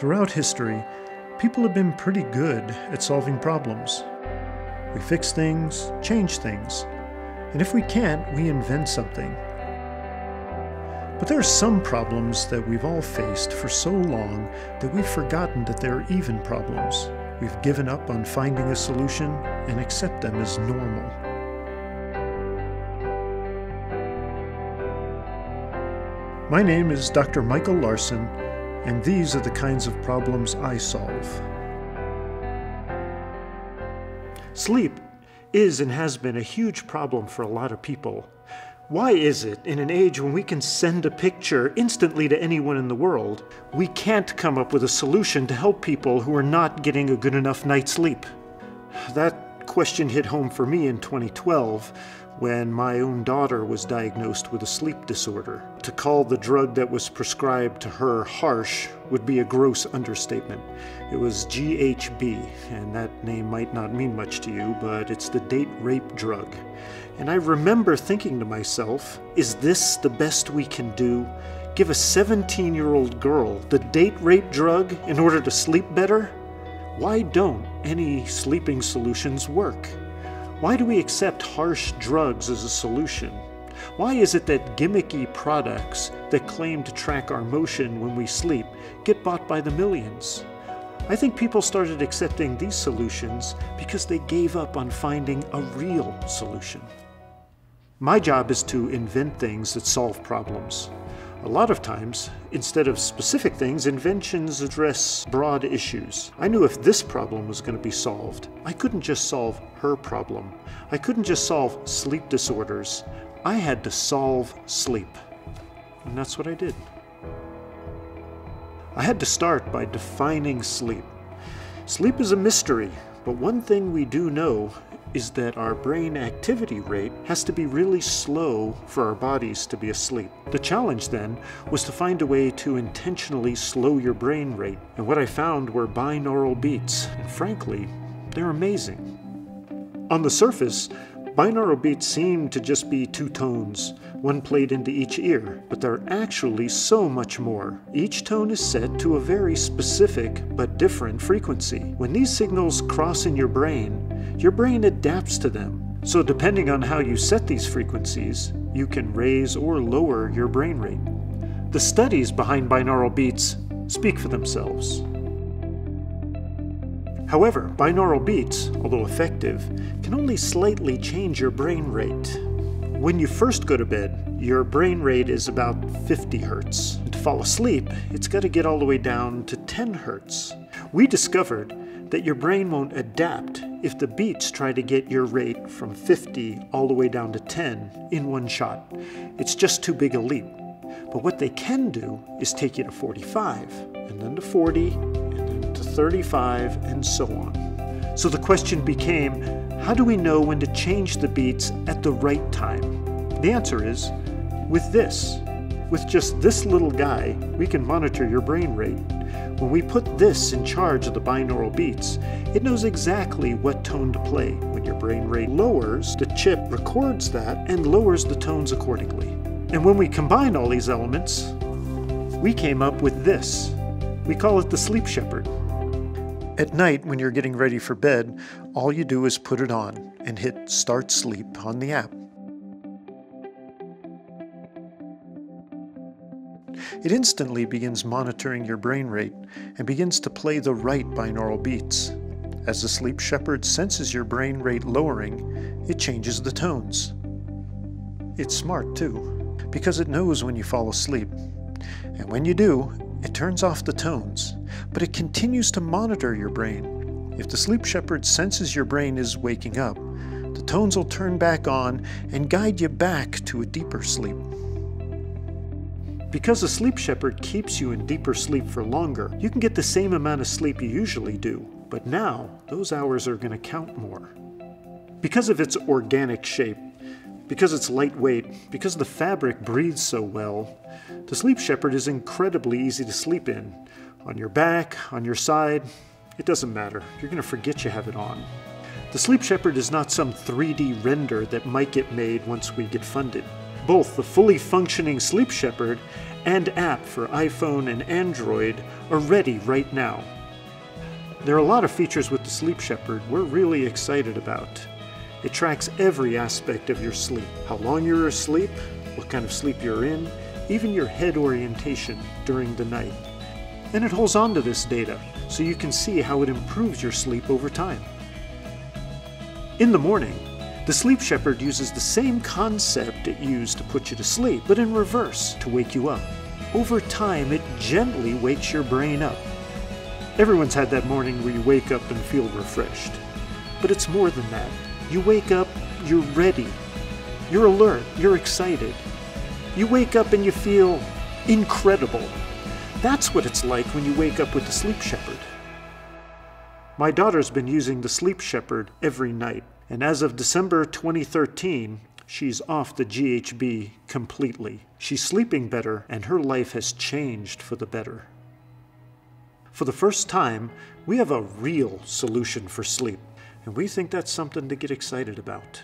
Throughout history, people have been pretty good at solving problems. We fix things, change things, and if we can't, we invent something. But there are some problems that we've all faced for so long that we've forgotten that they're even problems. We've given up on finding a solution and accept them as normal. My name is Dr. Michael Larson, and these are the kinds of problems I solve. Sleep is and has been a huge problem for a lot of people. Why is it, in an age when we can send a picture instantly to anyone in the world, we can't come up with a solution to help people who are not getting a good enough night's sleep? That question hit home for me in 2012 when my own daughter was diagnosed with a sleep disorder. To call the drug that was prescribed to her harsh would be a gross understatement. It was GHB, and that name might not mean much to you, but it's the date rape drug. And I remember thinking to myself, is this the best we can do? Give a 17-year-old girl the date rape drug in order to sleep better? Why don't any sleeping solutions work? Why do we accept harsh drugs as a solution? Why is it that gimmicky products that claim to track our motion when we sleep get bought by the millions? I think people started accepting these solutions because they gave up on finding a real solution. My job is to invent things that solve problems. A lot of times, instead of specific things, inventions address broad issues. I knew if this problem was going to be solved, I couldn't just solve her problem. I couldn't just solve sleep disorders. I had to solve sleep. And that's what I did. I had to start by defining sleep. Sleep is a mystery, but one thing we do know is that our brain activity rate has to be really slow for our bodies to be asleep. The challenge then was to find a way to intentionally slow your brain rate. And what I found were binaural beats. And frankly, they're amazing. On the surface, binaural beats seem to just be two tones, one played into each ear, but they're actually so much more. Each tone is set to a very specific but different frequency. When these signals cross in your brain adapts to them. So depending on how you set these frequencies, you can raise or lower your brain rate. The studies behind binaural beats speak for themselves. However, binaural beats, although effective, can only slightly change your brain rate. When you first go to bed, your brain rate is about 50 hertz. And to fall asleep, it's got to get all the way down to 10 hertz. We discovered that your brain won't adapt if the beats try to get your rate from 50 all the way down to 10 in one shot. It's just too big a leap. But what they can do is take you to 45, and then to 40, 35, and so on. So the question became, how do we know when to change the beats at the right time? The answer is, with this. With just this little guy, we can monitor your brain rate. When we put this in charge of the binaural beats, it knows exactly what tone to play. When your brain rate lowers, the chip records that and lowers the tones accordingly. And when we combine all these elements, we came up with this. We call it the Sleep Shepherd. At night, when you're getting ready for bed, all you do is put it on and hit Start Sleep on the app. It instantly begins monitoring your brain rate and begins to play the right binaural beats. As the Sleep Shepherd senses your brain rate lowering, it changes the tones. It's smart, too, because it knows when you fall asleep. And when you do, it turns off the tones, but it continues to monitor your brain. If the Sleep Shepherd senses your brain is waking up, the tones will turn back on and guide you back to a deeper sleep. Because the Sleep Shepherd keeps you in deeper sleep for longer, you can get the same amount of sleep you usually do, but now those hours are going to count more. Because of its organic shape, because it's lightweight, because the fabric breathes so well, the Sleep Shepherd is incredibly easy to sleep in. On your back, on your side, it doesn't matter. You're going to forget you have it on. The Sleep Shepherd is not some 3D render that might get made once we get funded. Both the fully functioning Sleep Shepherd and app for iPhone and Android are ready right now. There are a lot of features with the Sleep Shepherd we're really excited about. It tracks every aspect of your sleep, how long you're asleep, what kind of sleep you're in, even your head orientation during the night. And it holds on to this data, so you can see how it improves your sleep over time. In the morning, the Sleep Shepherd uses the same concept it used to put you to sleep, but in reverse to wake you up. Over time, it gently wakes your brain up. Everyone's had that morning where you wake up and feel refreshed. But it's more than that. You wake up, you're ready. You're alert, you're excited. You wake up and you feel incredible. That's what it's like when you wake up with the Sleep Shepherd. My daughter's been using the Sleep Shepherd every night, and as of December 2013, she's off the GHB completely. She's sleeping better, and her life has changed for the better. For the first time, we have a real solution for sleep, and we think that's something to get excited about.